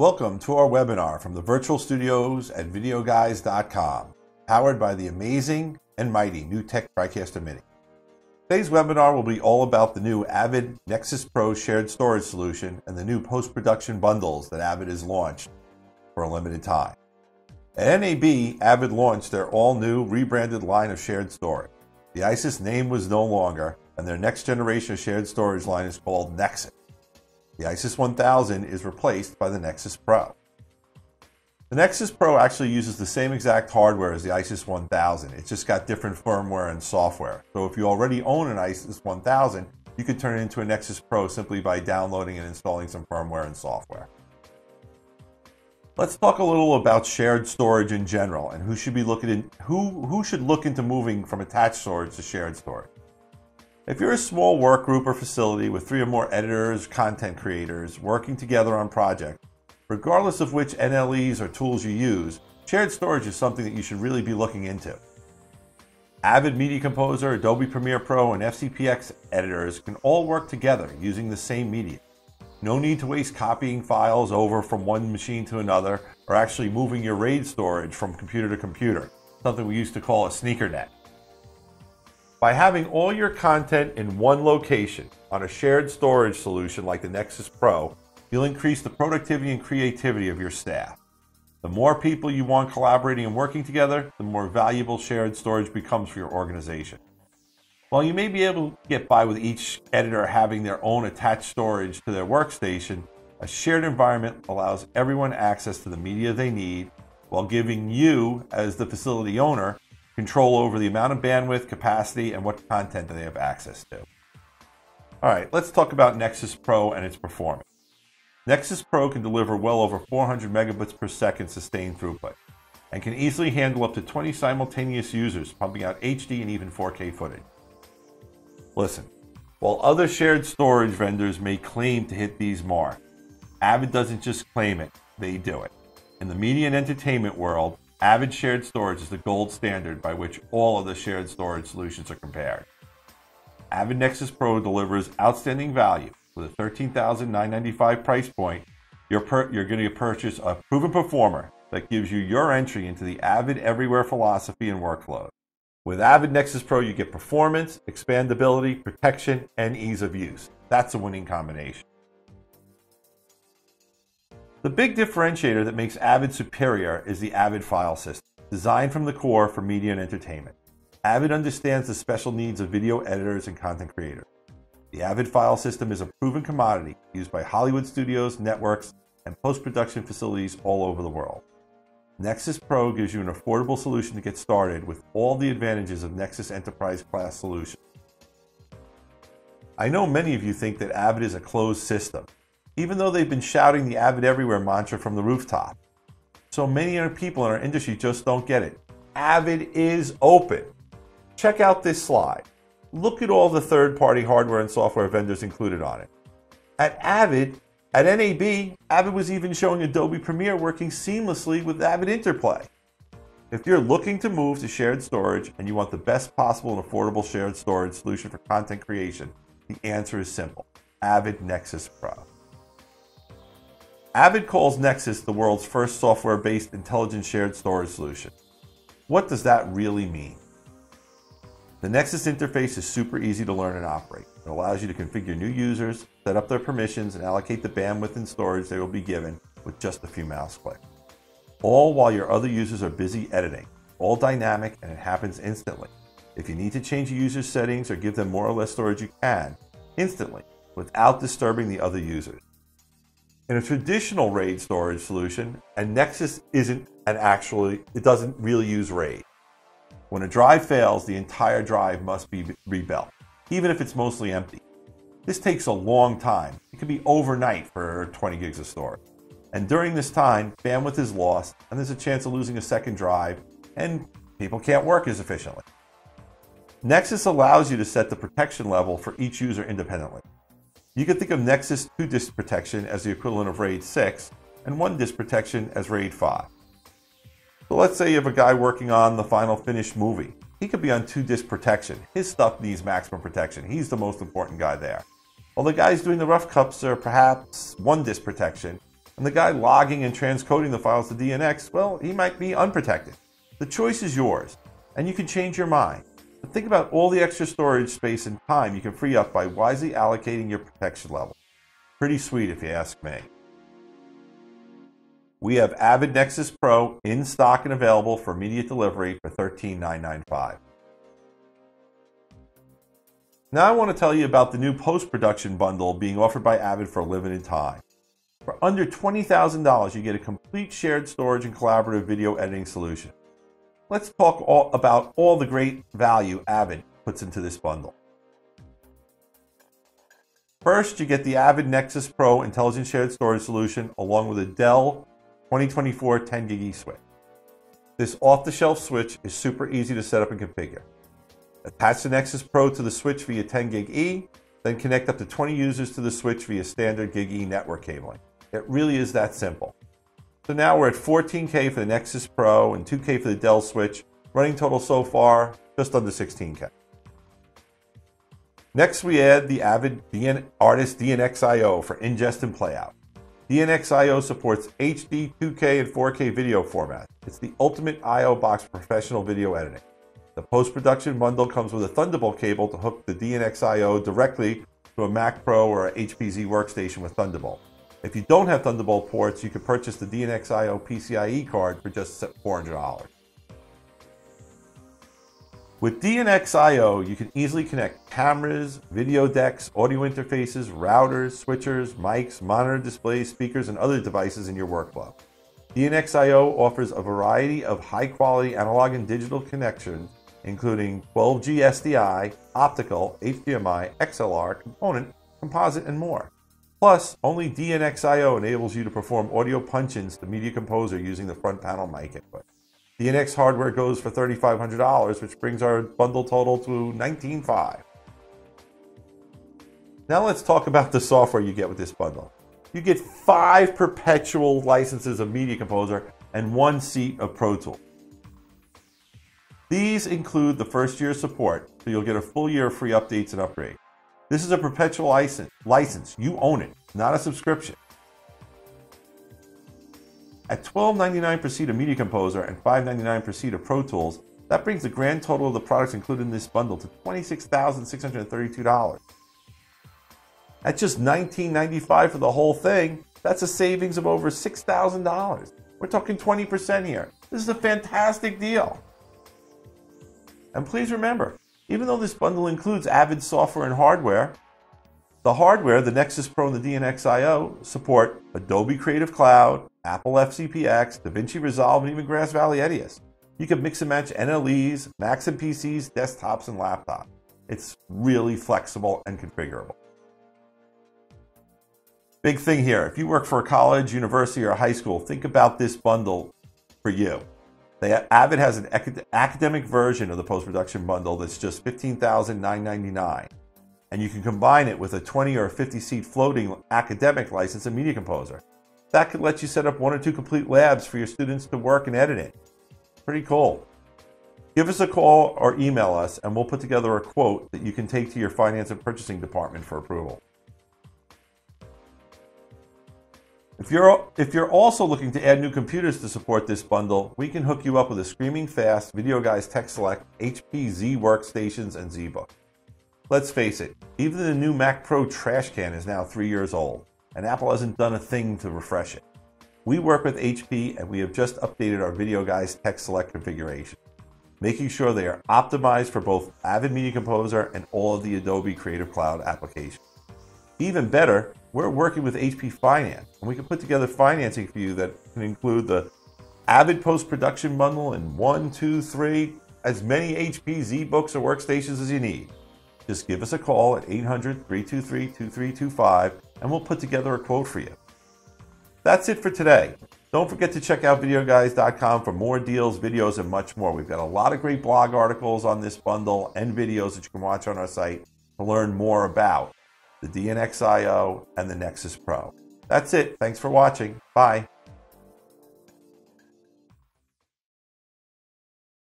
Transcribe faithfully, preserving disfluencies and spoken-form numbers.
Welcome to our webinar from the virtual studios at video guys dot com, powered by the amazing and mighty NewTek TriCaster Mini. Today's webinar will be all about the new Avid NEXIS Pro shared storage solution and the new post-production bundles that Avid has launched for a limited time. At N A B, Avid launched their all-new rebranded line of shared storage. The ISIS name was no longer, and their next generation shared storage line is called NEXIS. The ISIS one thousand is replaced by the NEXIS Pro. The NEXIS Pro actually uses the same exact hardware as the ISIS one thousand. It's just got different firmware and software. So if you already own an ISIS one thousand, you could turn it into a NEXIS Pro simply by downloading and installing some firmware and software. Let's talk a little about shared storage in general and who should be looking in, who, who should look into moving from attached storage to shared storage. If you're a small work group or facility with three or more editors, content creators working together on projects, regardless of which N L Es or tools you use, shared storage is something that you should really be looking into. Avid Media Composer, Adobe Premiere Pro, and F C P X editors can all work together using the same media. No need to waste copying files over from one machine to another, or actually moving your RAID storage from computer to computer, something we used to call a sneaker net. By having all your content in one location on a shared storage solution like the NEXIS Pro, you'll increase the productivity and creativity of your staff. The more people you want collaborating and working together, the more valuable shared storage becomes for your organization. While you may be able to get by with each editor having their own attached storage to their workstation, a shared environment allows everyone access to the media they need while giving you, as the facility owner, control over the amount of bandwidth, capacity, and what content they have access to. All right, let's talk about NEXIS Pro and its performance. NEXIS Pro can deliver well over four hundred megabits per second sustained throughput and can easily handle up to twenty simultaneous users pumping out H D and even four K footage. Listen, while other shared storage vendors may claim to hit these marks, Avid doesn't just claim it, they do it. In the media and entertainment world, Avid shared storage is the gold standard by which all of the shared storage solutions are compared. Avid NEXIS Pro delivers outstanding value. With a thirteen thousand nine hundred ninety-five dollars price point, you're, you're going to purchase a proven performer that gives you your entry into the Avid Everywhere philosophy and workflow. With Avid NEXIS Pro, you get performance, expandability, protection, and ease of use. That's a winning combination. The big differentiator that makes Avid superior is the Avid File System, designed from the core for media and entertainment. Avid understands the special needs of video editors and content creators. The Avid File System is a proven commodity used by Hollywood studios, networks, and post-production facilities all over the world. NEXIS Pro gives you an affordable solution to get started with all the advantages of NEXIS Enterprise Class solutions. I know many of you think that Avid is a closed system, even though they've been shouting the Avid Everywhere mantra from the rooftop. So many other people in our industry just don't get it. Avid is open. Check out this slide. Look at all the third-party hardware and software vendors included on it. At Avid, at N A B, Avid was even showing Adobe Premiere working seamlessly with Avid Interplay. If you're looking to move to shared storage and you want the best possible and affordable shared storage solution for content creation, the answer is simple: Avid NEXIS Pro. Avid calls NEXIS the world's first software-based intelligent shared storage solution. What does that really mean? The NEXIS interface is super easy to learn and operate. It allows you to configure new users, set up their permissions, and allocate the bandwidth and storage they will be given with just a few mouse clicks, all while your other users are busy editing. All dynamic, and it happens instantly. If you need to change a user's settings or give them more or less storage, you can, instantly, without disturbing the other users. In a traditional RAID storage solution, and NEXIS isn't an actually, it doesn't really use RAID. When a drive fails, the entire drive must be rebuilt, even if it's mostly empty. This takes a long time. It could be overnight for twenty gigs of storage. And during this time, bandwidth is lost, and there's a chance of losing a second drive, and people can't work as efficiently. NEXIS allows you to set the protection level for each user independently. You could think of NEXIS two disk protection as the equivalent of RAID six and one disk protection as RAID five. So let's say you have a guy working on the final finished movie. He could be on two disk protection. His stuff needs maximum protection. He's the most important guy there. While the guys doing the rough cuts are perhaps one disk protection, and the guy logging and transcoding the files to D N X, well, he might be unprotected. The choice is yours, and you can change your mind. But think about all the extra storage space and time you can free up by wisely allocating your protection level. Pretty sweet if you ask me. We have Avid NEXIS Pro in stock and available for immediate delivery for thirteen thousand nine hundred ninety-five dollars. Now I want to tell you about the new post-production bundle being offered by Avid for a limited time. For under twenty thousand dollars, you get a complete shared storage and collaborative video editing solution. Let's talk all about all the great value Avid puts into this bundle. First, you get the Avid NEXIS Pro Intelligent Shared Storage Solution along with a Dell twenty twenty-four ten gig switch. This off-the-shelf switch is super easy to set up and configure. Attach the NEXIS Pro to the switch via ten gig E, then connect up to twenty users to the switch via standard gig E network cabling. It really is that simple. So now we're at fourteen K for the NEXIS Pro and two K for the Dell switch, running total so far just under sixteen K. Next we add the Avid Artist D N xIO for ingest and playout. D N xIO supports H D, two K, and four K video formats. It's the ultimate I O box for professional video editing. The post-production bundle comes with a Thunderbolt cable to hook the D N xIO directly to a Mac Pro or a H P Z workstation with Thunderbolt. If you don't have Thunderbolt ports, you can purchase the D N xIO P C I E card for just four hundred dollars. With D N xIO, you can easily connect cameras, video decks, audio interfaces, routers, switchers, mics, monitor displays, speakers, and other devices in your workflow. D N xIO offers a variety of high-quality analog and digital connections, including twelve G S D I, optical, H D M I, X L R, component, composite, and more. Plus, only D N xIO enables you to perform audio punch-ins to Media Composer using the front panel mic input. D N X hardware goes for thirty-five hundred dollars, which brings our bundle total to nineteen thousand five hundred dollars. Now let's talk about the software you get with this bundle. You get five perpetual licenses of Media Composer and one seat of Pro Tools. These include the first year support, so you'll get a full year of free updates and upgrades. This is a perpetual license. license. You own it, not a subscription. At twelve ninety-nine per seat of Media Composer and five ninety-nine per seat of Pro Tools, that brings the grand total of the products included in this bundle to twenty-six thousand six hundred thirty-two dollars. At just nineteen ninety-five for the whole thing, that's a savings of over six thousand dollars. We're talking twenty percent here. This is a fantastic deal. And please remember, even though this bundle includes Avid software and hardware, the hardware, the NEXIS Pro and the D N xIO, support Adobe Creative Cloud, Apple F C P X, DaVinci Resolve, and even Grass Valley EDIUS. You can mix and match N L Es, Macs and P Cs, desktops, and laptops. It's really flexible and configurable. Big thing here, if you work for a college, university, or high school, think about this bundle for you. They have, Avid has an academic version of the post-production bundle that's just fifteen thousand nine hundred ninety-nine dollars, and you can combine it with a twenty or fifty seat floating academic license in Media Composer. That could let you set up one or two complete labs for your students to work and edit in. Pretty cool. Give us a call or email us, and we'll put together a quote that you can take to your finance and purchasing department for approval. If you're, if you're also looking to add new computers to support this bundle, we can hook you up with a Screaming Fast, VideoGuys Tech Select, H P Z workstations, and ZBook. Let's face it, even the new Mac Pro trash can is now three years old, and Apple hasn't done a thing to refresh it. We work with H P, and we have just updated our VideoGuys Tech Select configuration, making sure they are optimized for both Avid Media Composer and all of the Adobe Creative Cloud applications. Even better, we're working with H P Finance, and we can put together financing for you that can include the Avid post-production bundle and one, two, three, as many H P ZBooks or workstations as you need. Just give us a call at eight hundred, three two three, two three two five, and we'll put together a quote for you. That's it for today. Don't forget to check out video guys dot com for more deals, videos, and much more. We've got a lot of great blog articles on this bundle and videos that you can watch on our site to learn more about the D N xIO and the NEXIS Pro. That's it. Thanks for watching. Bye.